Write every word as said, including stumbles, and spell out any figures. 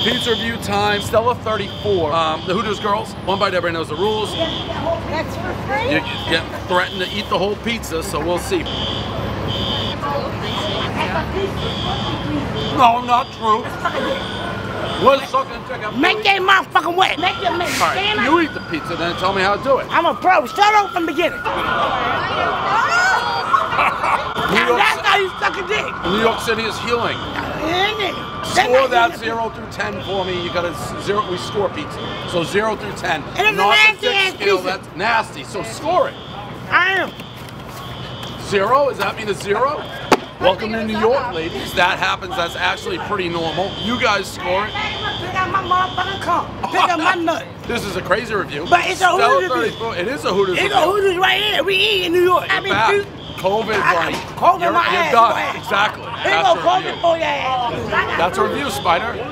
Pizza review time, Stella thirty-four. Um, the Hooters girls, one bite, everybody knows the rules. You have to get whole pizza. That's for free. You, you get threatened to eat the whole pizza, so we'll see. No, not true. We're sucking chicken. Food. Make that motherfucking wet. Make it make it. Right, you eat the pizza, then tell me how to do it. I'm a pro. Start off from the beginning. Now that's how you suck a dick. New York City is healing. Score that zero through ten for me. You got a zero. We score pizza. So zero through ten. It is not a nasty ass pizza. That's nasty. So score it. I am. Zero? Does that mean a zero? Welcome to New York, ladies. That happens. That's actually pretty normal. You guys score it. Pick up my motherfucking car. Pick up my nut. This is a crazy review. But it's a Hooters review. It is a Hooters review. It's a Hooters right here. We eat in New York. I mean, COVID buddy. COVID my ass. You're done. Exactly. That's a review. That's a review, Spider.